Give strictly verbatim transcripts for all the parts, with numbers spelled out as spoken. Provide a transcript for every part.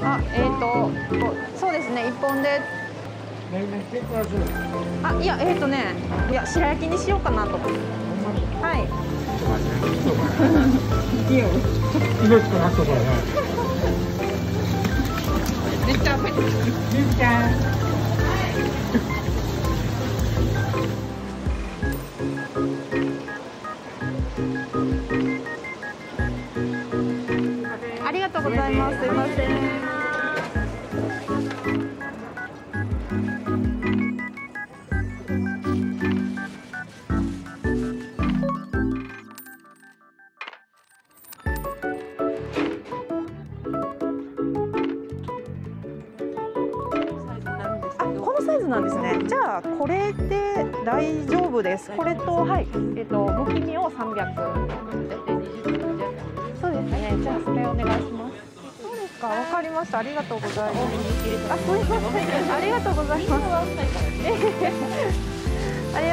あ、えっと、そうですね、一本で。あ、いや、えっとね、いや、白焼きにしようかなと。はい。ありがとうございます。すいません。なんですね。じゃあこれで大丈夫です。これとはい、えっとむき身をさんびゃく。そうですね。じゃあそれお願いします。そうですか。わかりました。ありがとうございます。あ、すみません。ありがとうございます。あり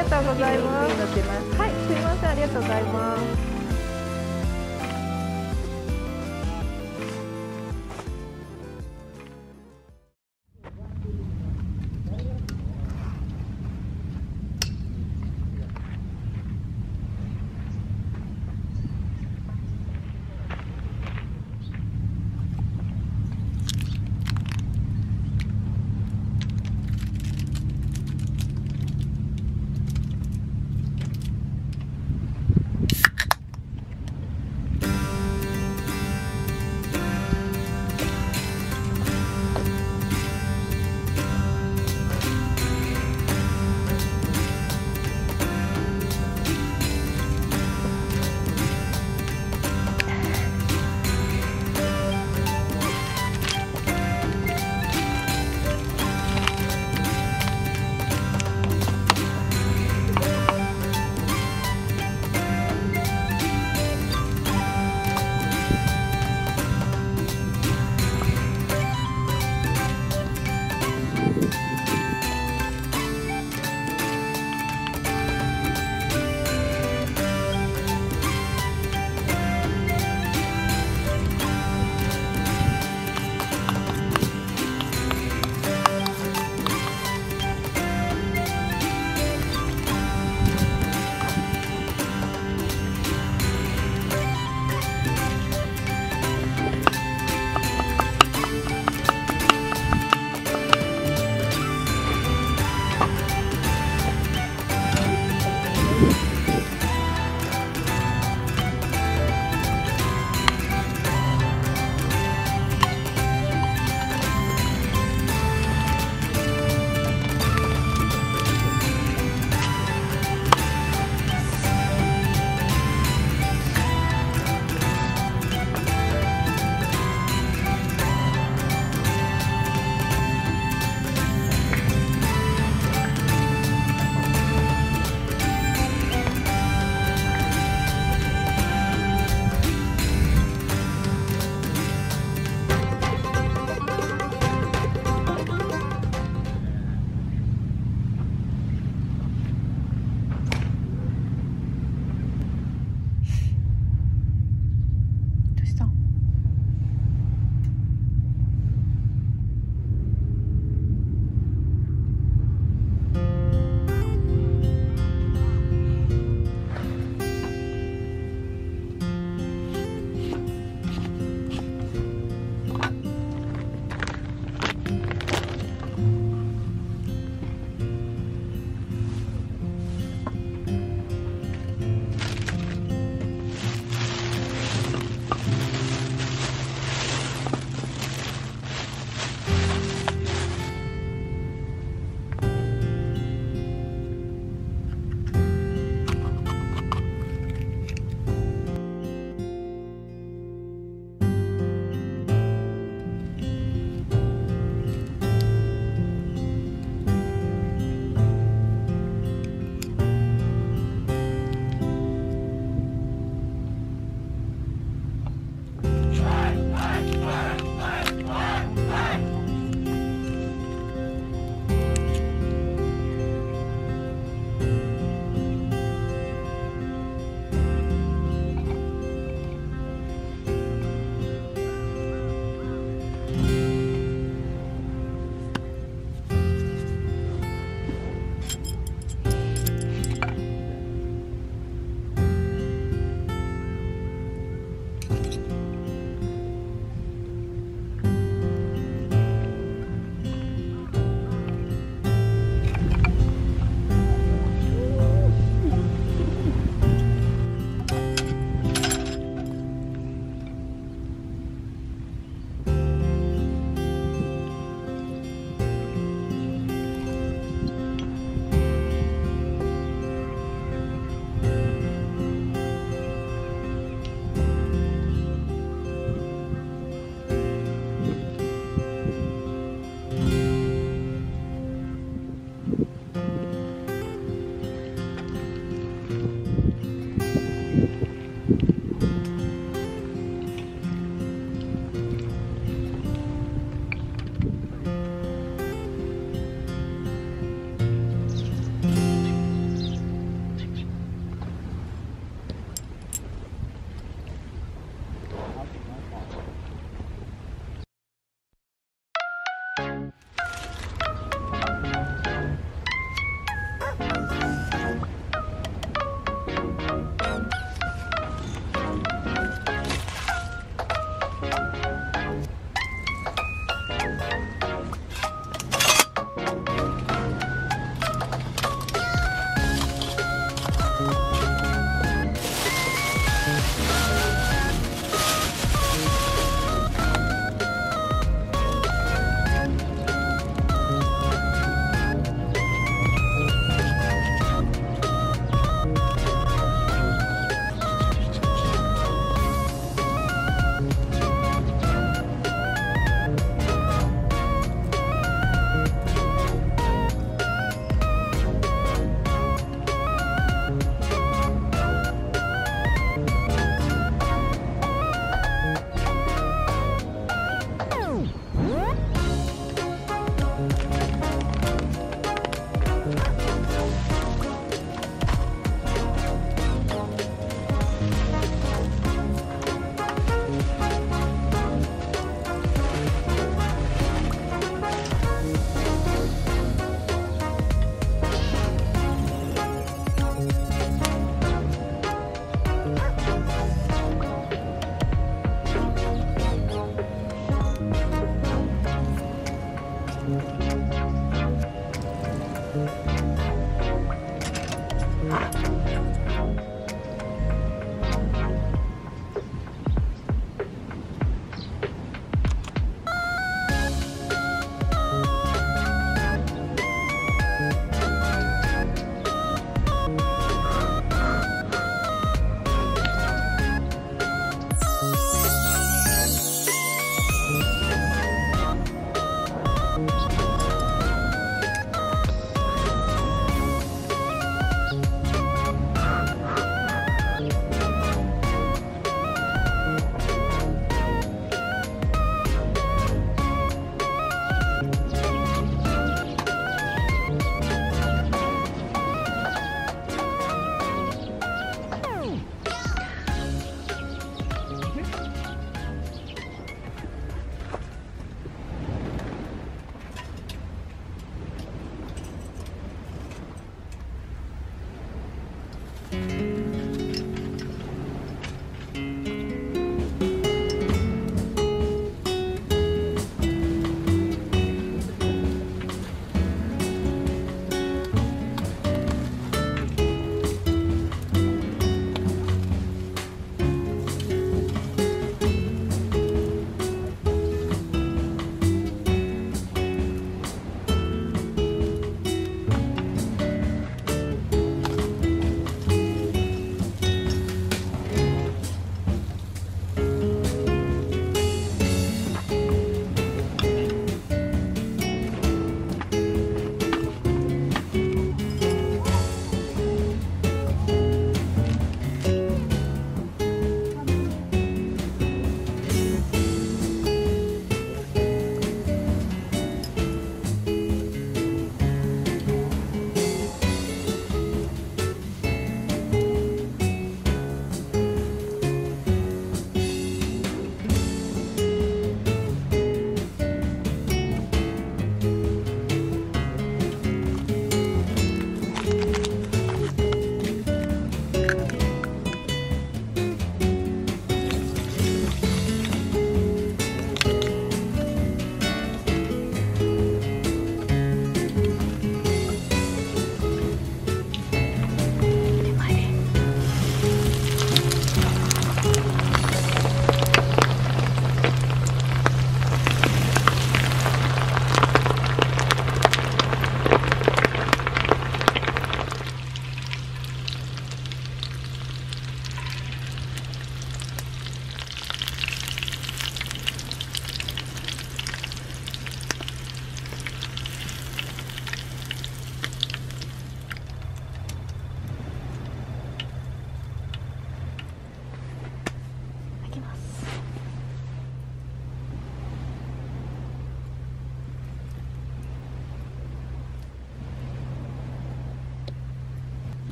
がとうございます。はい、すみません。ありがとうございます。